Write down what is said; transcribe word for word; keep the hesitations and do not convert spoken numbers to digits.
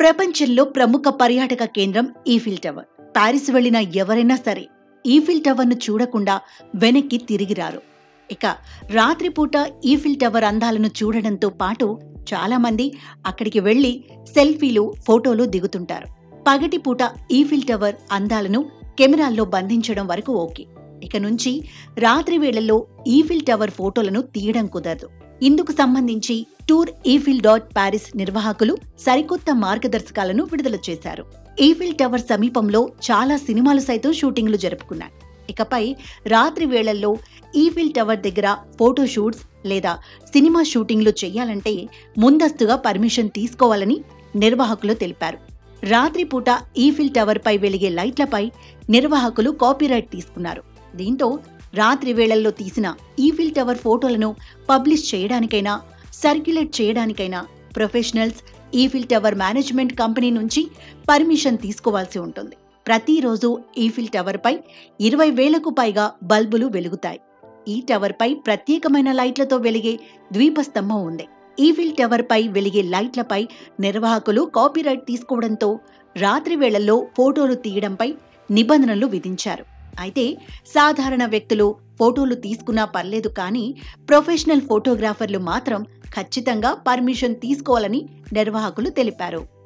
ప్రపంచంలో ప్రముఖ పర్యాటక కేంద్రం ఈఫిల్ టవర్. పారిస్ వెళ్ళిన ఎవరైనా సరే ఈఫిల్ టవర్ను చూడకుండా వెనక్కి తిరిగి రారు. ఇక రాత్రిపూట ఈఫిల్ టవర్ అందాలను చూడడంతో పాటు చాలామంది అక్కడికి వెళ్ళి సెల్ఫీలు, ఫోటోలు దిగుతుంటారు. పగటిపూట ఈఫిల్ టవర్ అందాలను కెమెరాల్లో బంధించడం వరకు ఓకే. ఇక నుంచి రాత్రి వేళల్లో ఈఫిల్ టవర్ ఫోటోలను తీయడం కుదరదు. ఇందుకు సంబంధించి టూర్ ఈఫిల్ డాట్ పారిస్ నిర్వాహకులు సరికొత్త మార్గదర్శకాలను విడుదల చేశారు. ఈఫిల్ టవర్ సమీపంలో చాలా సినిమాలు సైతం షూటింగ్లు జరుపుకున్నాయి. ఇకపై రాత్రి వేళల్లో ఈఫిల్ టవర్ దగ్గర ఫోటో షూట్స్ లేదా సినిమా షూటింగ్లు చేయాలంటే ముందస్తుగా పర్మిషన్ తీసుకోవాలని నిర్వాహకులు తెలిపారు. రాత్రిపూట ఈఫిల్ టవర్పై వెలిగే లైట్లపై నిర్వాహకులు కాపీరైట్ తీసుకున్నారు. దీంతో రాత్రి వేళల్లో తీసిన ఈఫిల్ టవర్ ఫోటోలను పబ్లిష్ చేయడానికైనా, సర్క్యులేట్ చేయడానికైనా professionals Eiffel tower management company నుంచి పర్మిషన్ తీసుకోవాల్సి ఉంటుంది. ప్రతిరోజు ఈఫిల్ టవర్పై ఇరవై వేలకు పైగా బల్బులు వెలుగుతాయి. ఈ టవర్పై ప్రత్యేకమైన లైట్లతో వెలిగే ద్వీపస్తంభం ఉంది. ఈఫిల్ టవర్పై వెలిగే లైట్లపై నిర్వాహకులు కాపీరైట్ తీసుకోవడంతో రాత్రి వేళల్లో ఫోటోలు తీయడంపై నిబంధనలు విధించారు. అయితే సాధారణ వ్యక్తులు ఫోటోలు తీసుకున్నా పర్లేదు, కానీ ప్రొఫెషనల్ ఫోటోగ్రాఫర్లు మాత్రం ఖచ్చితంగా పర్మిషన్ తీసుకోవాలని నిర్వాహకులు తెలిపారు.